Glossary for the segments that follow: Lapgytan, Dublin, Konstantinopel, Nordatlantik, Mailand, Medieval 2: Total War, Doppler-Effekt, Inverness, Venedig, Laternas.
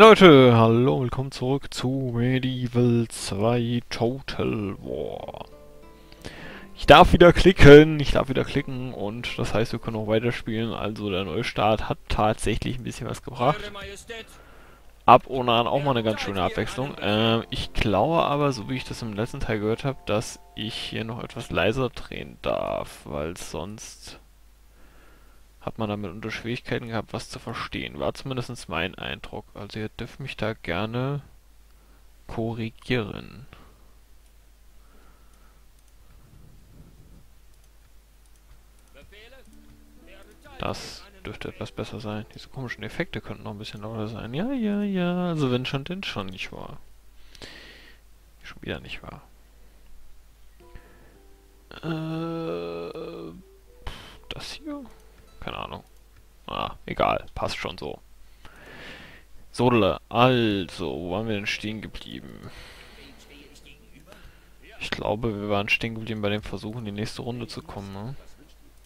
Ja Leute, hallo, willkommen zurück zu Medieval 2 Total War. Ich darf wieder klicken und das heißt, wir können auch weiterspielen. Also der Neustart hat tatsächlich ein bisschen was gebracht. Ab und an auch mal eine ganz schöne Abwechslung. Ich glaube aber, so wie ich das im letzten Teil gehört habe, dass ich hier noch etwas leiser drehen darf, weil sonst hat man damit unter Schwierigkeiten gehabt, was zu verstehen. War zumindest mein Eindruck. Also ihr dürft mich da gerne korrigieren. Das dürfte etwas besser sein. Diese komischen Effekte könnten noch ein bisschen lauter sein. Ja, ja, ja. Also wenn schon, denn schon nicht wahr. Schon wieder nicht wahr. Das hier? Keine Ahnung. Ah, egal. Passt schon so. Sodele. Also, wo waren wir denn stehen geblieben? Ich glaube, wir waren stehen geblieben bei dem Versuch, in die nächste Runde zu kommen. Ne?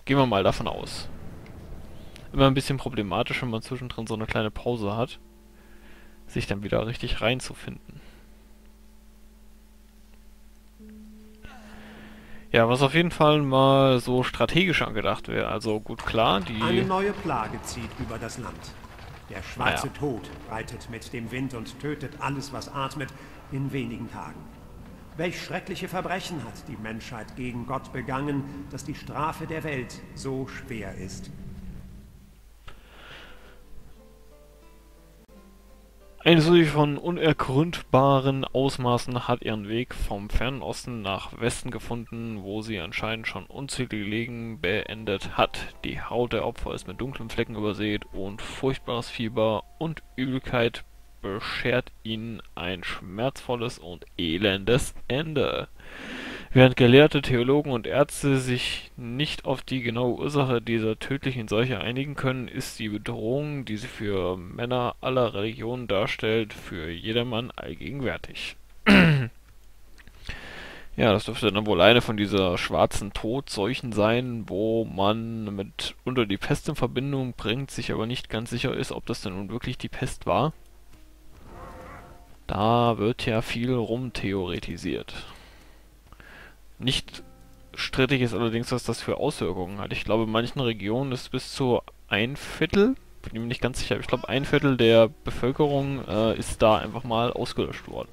Gehen wir mal davon aus. Immer ein bisschen problematisch, wenn man zwischendrin so eine kleine Pause hat, sich dann wieder richtig reinzufinden. Ja, was auf jeden Fall mal so strategisch angedacht wäre. Also gut, klar, die... Eine neue Plage zieht über das Land. Der schwarze Tod reitet mit dem Wind und tötet alles, was atmet, in wenigen Tagen. Welch schreckliche Verbrechen hat die Menschheit gegen Gott begangen, dass die Strafe der Welt so schwer ist? Eine Serie von unergründbaren Ausmaßen hat ihren Weg vom Fernen Osten nach Westen gefunden, wo sie anscheinend schon unzählige Legen beendet hat. Die Haut der Opfer ist mit dunklen Flecken übersät und furchtbares Fieber und Übelkeit beschert ihnen ein schmerzvolles und elendes Ende. Während Gelehrte, Theologen und Ärzte sich nicht auf die genaue Ursache dieser tödlichen Seuche einigen können, ist die Bedrohung, die sie für Männer aller Religionen darstellt, für jedermann allgegenwärtig. Ja, das dürfte dann wohl eine von dieser schwarzen Todseuchen sein, wo man mit unter die Pest in Verbindung bringt, sich aber nicht ganz sicher ist, ob das denn nun wirklich die Pest war. Da wird ja viel rumtheoretisiert. Nicht strittig ist allerdings, was das für Auswirkungen hat. Ich glaube, in manchen Regionen ist bis zu 1/4, bin mir nicht ganz sicher, ich glaube 1/4 der Bevölkerung ist da einfach mal ausgelöscht worden.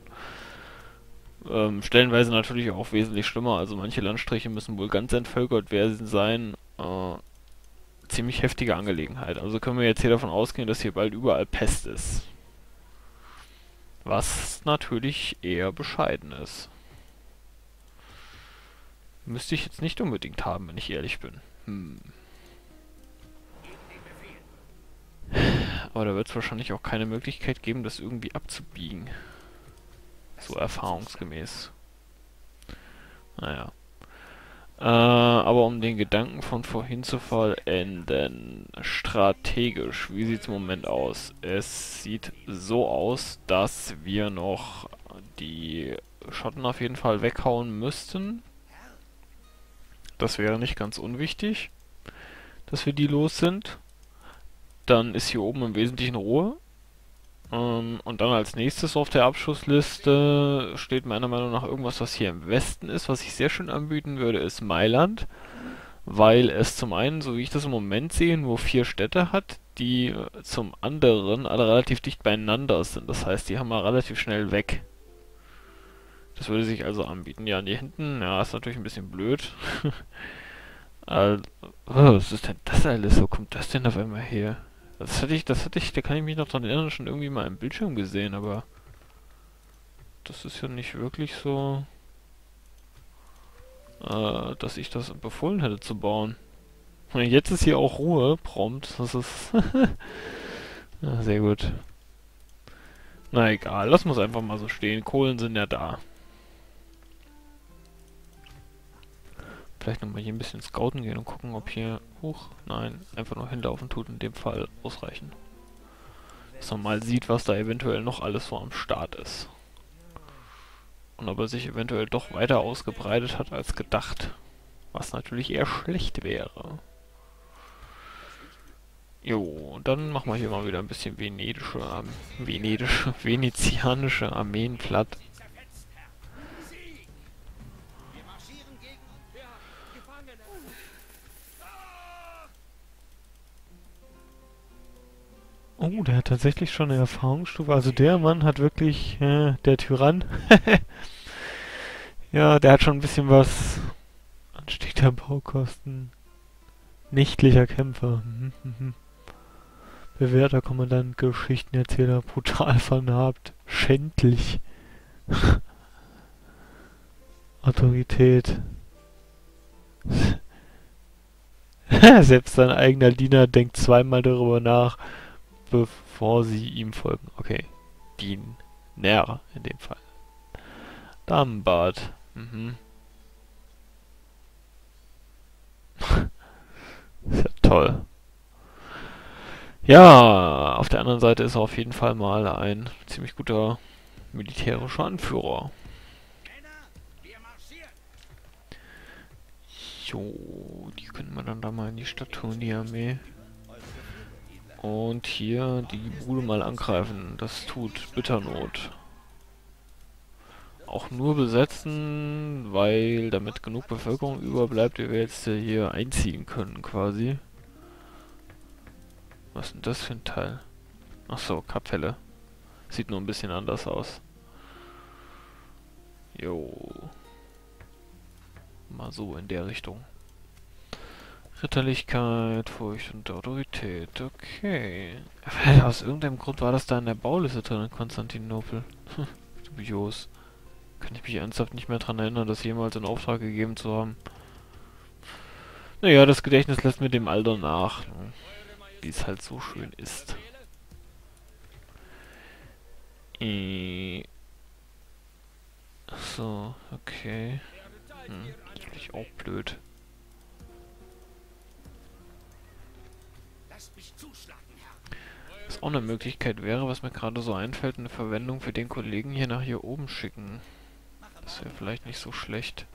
Stellenweise natürlich auch wesentlich schlimmer, also manche Landstriche müssen wohl ganz entvölkert werden sein. Ziemlich heftige Angelegenheit. Also können wir jetzt hier davon ausgehen, dass hier bald überall Pest ist. Was natürlich eher bescheiden ist. Müsste ich jetzt nicht unbedingt haben, wenn ich ehrlich bin. Aber da wird es wahrscheinlich auch keine Möglichkeit geben, das irgendwie abzubiegen. So erfahrungsgemäß. Naja. Aber um den Gedanken von vorhin zu vollenden. Strategisch, wie sieht es im Moment aus? Es sieht so aus, dass wir noch die Schotten auf jeden Fall weghauen müssten. Das wäre nicht ganz unwichtig, dass wir die los sind. Dann ist hier oben im Wesentlichen Ruhe. Und dann als nächstes auf der Abschussliste steht meiner Meinung nach irgendwas, was hier im Westen ist. Was ich sehr schön anbieten würde, ist Mailand. Weil es zum einen, so wie ich das im Moment sehe, nur 4 Städte hat, die zum anderen alle relativ dicht beieinander sind. Das heißt, die haben wir relativ schnell weg. Das würde sich also anbieten. Ja, hier hinten, ja, ist natürlich ein bisschen blöd. Also, was ist denn das alles? Wo kommt das denn auf einmal her? Das hatte ich, da kann ich mich noch dran erinnern, schon irgendwie mal im Bildschirm gesehen, aber das ist ja nicht wirklich so, dass ich das befohlen hätte zu bauen. Und jetzt ist hier auch Ruhe, prompt, das ist ja, sehr gut. Na egal, das muss einfach mal so stehen, Kohlen sind ja da. Vielleicht nochmal hier ein bisschen scouten gehen und gucken, ob hier... Huch, nein, einfach nur hinlaufen tut in dem Fall ausreichen. Dass man mal sieht, was da eventuell noch alles so am Start ist. Und ob er sich eventuell doch weiter ausgebreitet hat als gedacht. Was natürlich eher schlecht wäre. Jo, und dann machen wir hier mal wieder ein bisschen venezianische Armeen platt. Oh, der hat tatsächlich schon eine Erfahrungsstufe. Also der Mann hat wirklich, der Tyrann. Ja, der hat schon ein bisschen was. Anstieg der Baukosten. Nächtlicher Kämpfer. Bewährter Kommandant, Geschichtenerzähler, brutal vernarbt, schändlich. Autorität. Selbst sein eigener Diener denkt zweimal darüber nach, bevor sie ihm folgen. Okay. Diener in dem Fall. Damenbart. Ist ja toll. Ja, auf der anderen Seite ist er auf jeden Fall mal ein ziemlich guter militärischer Anführer. Jo, die können wir dann da mal in die Stadt tun, die Armee. Und hier die Bude mal angreifen. Das tut Bitternot. Auch nur besetzen, weil damit genug Bevölkerung überbleibt, die wir jetzt hier einziehen können quasi. Was ist denn das für ein Teil? Achso, Kapelle. Sieht nur ein bisschen anders aus. Jo. Mal so in der Richtung. Ritterlichkeit, Furcht und Autorität. Okay. Aus irgendeinem Grund war das da in der Bauliste drin in Konstantinopel. Dubios. Kann ich mich ernsthaft nicht mehr daran erinnern, das jemals in Auftrag gegeben zu haben. Naja, das Gedächtnis lässt mit dem Alter nach. Wie es halt so schön ist. So, okay. Natürlich auch blöd. Was auch eine Möglichkeit wäre, was mir gerade so einfällt, eine Verwendung für den Kollegen hier nach hier oben schicken. Das wäre vielleicht nicht so schlecht.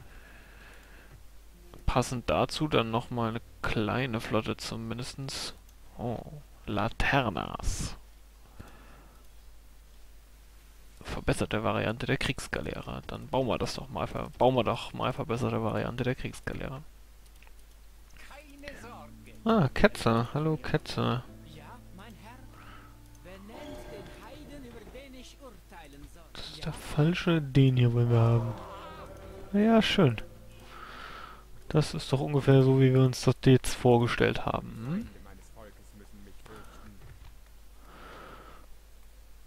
Passend dazu dann nochmal eine kleine Flotte zumindest. Oh, Laternas. Verbesserte Variante der Kriegsgaleere. Dann bauen wir das doch mal. Bauen wir doch mal verbesserte Variante der Kriegsgaleere. Ah, Ketzer. Hallo, Ketzer. Das ist der falsche, den hier wollen wir haben. Ja, schön. Das ist doch ungefähr so, wie wir uns das jetzt vorgestellt haben.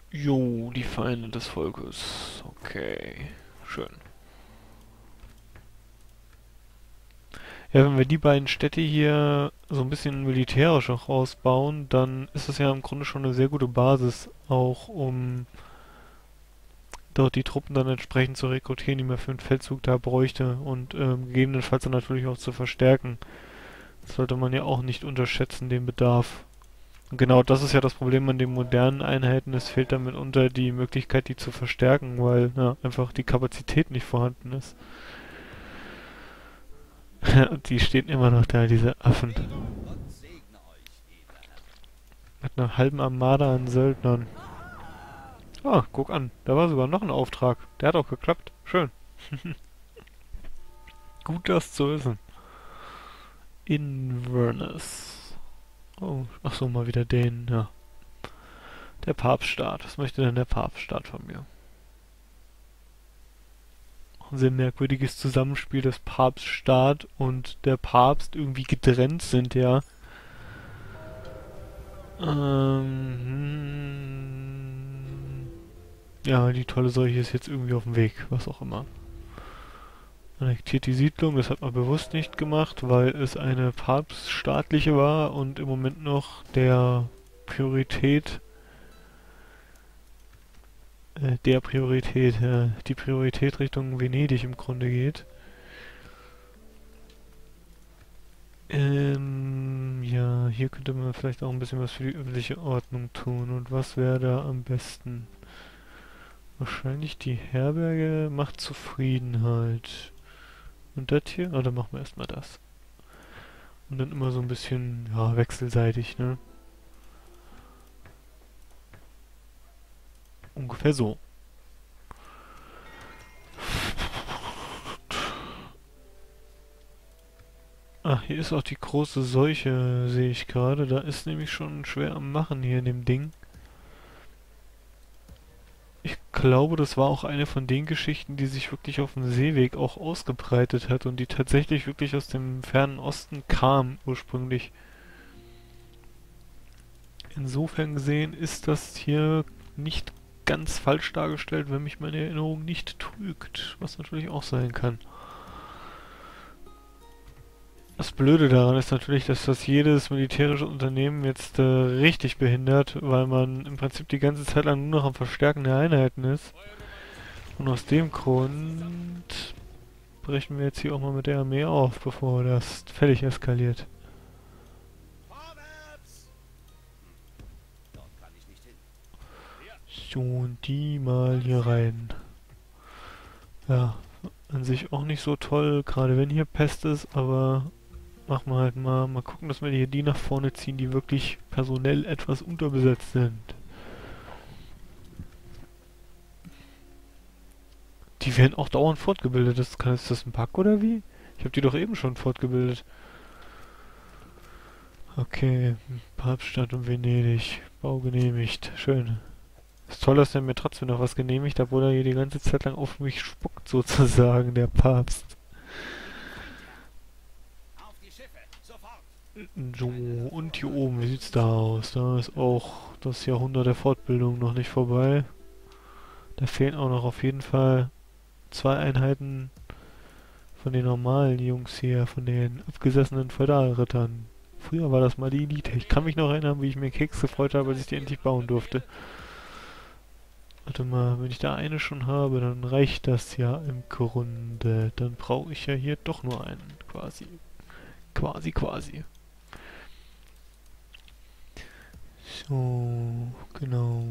Jo, die Feinde des Volkes. Okay, schön. Ja, wenn wir die beiden Städte hier so ein bisschen militärisch auch ausbauen, dann ist das ja im Grunde schon eine sehr gute Basis, auch um dort die Truppen dann entsprechend zu rekrutieren, die man für einen Feldzug da bräuchte und gegebenenfalls dann natürlich auch zu verstärken. Das sollte man ja auch nicht unterschätzen, den Bedarf. Und genau das ist ja das Problem an den modernen Einheiten, es fehlt damit unter die Möglichkeit, die zu verstärken, weil ja, einfach die Kapazität nicht vorhanden ist. Und die stehen immer noch da, diese Affen. Mit einer halben Armada an Söldnern. Ah, guck an. Da war sogar noch ein Auftrag. Der hat auch geklappt. Schön. Gut, das zu wissen. Inverness. Oh, ach so, mal wieder den, ja. Der Papststaat. Was möchte denn der Papststaat von mir? Ein sehr merkwürdiges Zusammenspiel, dass Papststaat und der Papst irgendwie getrennt sind, ja. Ja, die tolle Seuche ist jetzt irgendwie auf dem Weg, was auch immer. Annektiert die Siedlung, das hat man bewusst nicht gemacht, weil es eine papststaatliche war und im Moment noch die Priorität Richtung Venedig im Grunde geht. Ja, hier könnte man vielleicht auch ein bisschen was für die öffentliche Ordnung tun. Und was wäre da am besten? Wahrscheinlich die Herberge macht Zufriedenheit. Und das hier? Ah, dann machen wir erstmal das. Und dann immer so ein bisschen, ja, wechselseitig, ne? Ungefähr so. Ach, hier ist auch die große Seuche, sehe ich gerade. Da ist nämlich schon schwer am Machen hier in dem Ding. Ich glaube, das war auch eine von den Geschichten, die sich wirklich auf dem Seeweg auch ausgebreitet hat und die tatsächlich wirklich aus dem fernen Osten kam ursprünglich. Insofern gesehen ist das hier nicht ganz falsch dargestellt, wenn mich meine Erinnerung nicht trügt, was natürlich auch sein kann. Das Blöde daran ist natürlich, dass das jedes militärische Unternehmen jetzt richtig behindert, weil man im Prinzip die ganze Zeit lang nur noch am Verstärken der Einheiten ist. Und aus dem Grund brechen wir jetzt hier auch mal mit der Armee auf, bevor das völlig eskaliert. So, und die mal hier rein. Ja, an sich auch nicht so toll, gerade wenn hier Pest ist, aber... Machen wir halt mal gucken, dass wir hier die nach vorne ziehen, die wirklich personell etwas unterbesetzt sind. Die werden auch dauernd fortgebildet. Ist das ein Bug oder wie? Ich habe die doch eben schon fortgebildet. Okay, Papststadt und Venedig. Bau genehmigt. Schön. Ist toll, dass er mir trotzdem noch was genehmigt, obwohl er hier die ganze Zeit lang auf mich spuckt, sozusagen, der Papst. So, und hier oben, wie sieht's da aus? Da ist auch das Jahrhundert der Fortbildung noch nicht vorbei. Da fehlen auch noch auf jeden Fall 2 Einheiten von den normalen Jungs hier, von den abgesessenen Feudalrittern. Früher war das mal die Elite. Ich kann mich noch erinnern, wie ich mir Kekse gefreut habe, als ich die endlich bauen durfte. Warte mal, wenn ich da eine schon habe, dann reicht das ja im Grunde. Dann brauche ich ja hier doch nur einen, quasi. Quasi. So, genau.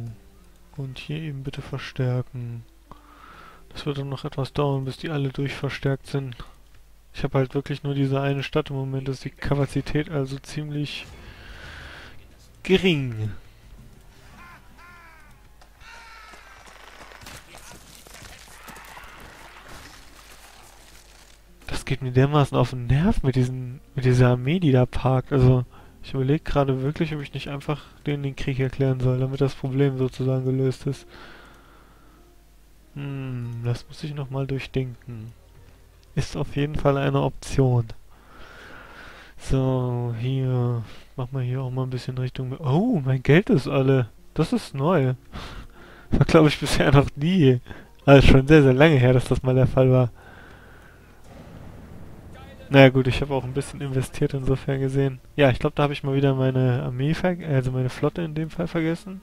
Und hier eben bitte verstärken. Das wird dann noch etwas dauern, bis die alle durchverstärkt sind. Ich habe halt wirklich nur diese eine Stadt im Moment, ist die Kapazität also ziemlich gering. Das geht mir dermaßen auf den Nerv mit dieser Armee, die da parkt, also... Ich überlege gerade wirklich, ob ich nicht einfach denen den Krieg erklären soll, damit das Problem sozusagen gelöst ist. Das muss ich nochmal durchdenken. Ist auf jeden Fall eine Option. So, hier. Mach mal hier auch mal ein bisschen Richtung... Oh, mein Geld ist alle. Das ist neu. War, glaube ich, bisher noch nie. Also schon sehr, sehr lange her, dass das mal der Fall war. Naja gut, ich habe auch ein bisschen investiert, insofern gesehen. Ja, ich glaube, da habe ich mal wieder meine Armee, also meine Flotte in dem Fall vergessen.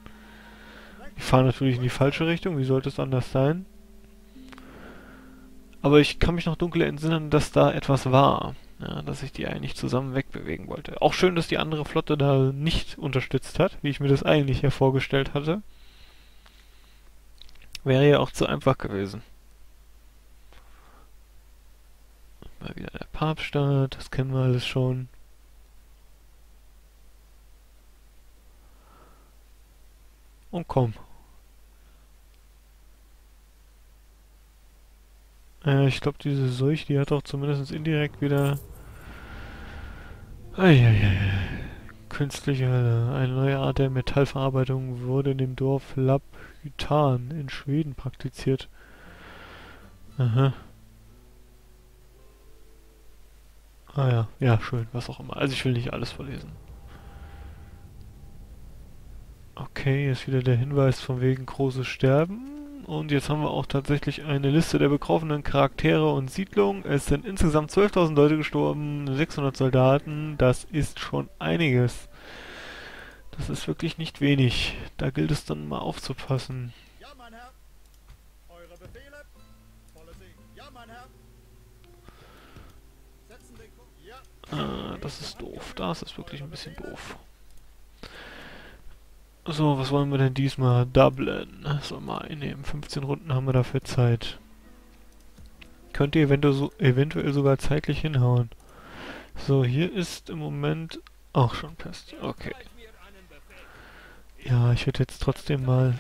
Ich fahre natürlich in die falsche Richtung, wie sollte es anders sein? Aber ich kann mich noch dunkel entsinnen, dass da etwas war. Ja, dass ich die eigentlich zusammen wegbewegen wollte. Auch schön, dass die andere Flotte da nicht unterstützt hat, wie ich mir das eigentlich hier vorgestellt hatte. Wäre ja auch zu einfach gewesen. Mal wieder der Papststaat, das kennen wir alles schon. Und komm. Ich glaube, diese Seuche, die hat auch zumindest indirekt wieder... Künstliche Hölle. Eine neue Art der Metallverarbeitung wurde in dem Dorf Lapgytan in Schweden praktiziert. Aha. Ah ja, ja, schön, was auch immer. Also ich will nicht alles verlesen. Okay, hier ist wieder der Hinweis von wegen großes Sterben. Und jetzt haben wir auch tatsächlich eine Liste der betroffenen Charaktere und Siedlungen. Es sind insgesamt 12.000 Leute gestorben, 600 Soldaten. Das ist schon einiges. Das ist wirklich nicht wenig. Da gilt es dann mal aufzupassen. Ja, mein Herr. Eure Befehle. Volle Segen. Ja, mein Herr. Ah, das ist doof. Das ist wirklich ein bisschen doof. So, was wollen wir denn diesmal? Dublin. So, mal einnehmen. 15 Runden haben wir dafür Zeit. Könnt ihr eventuell sogar zeitlich hinhauen. So, hier ist im Moment auch schon Pest. Okay. Ja, ich hätte jetzt trotzdem mal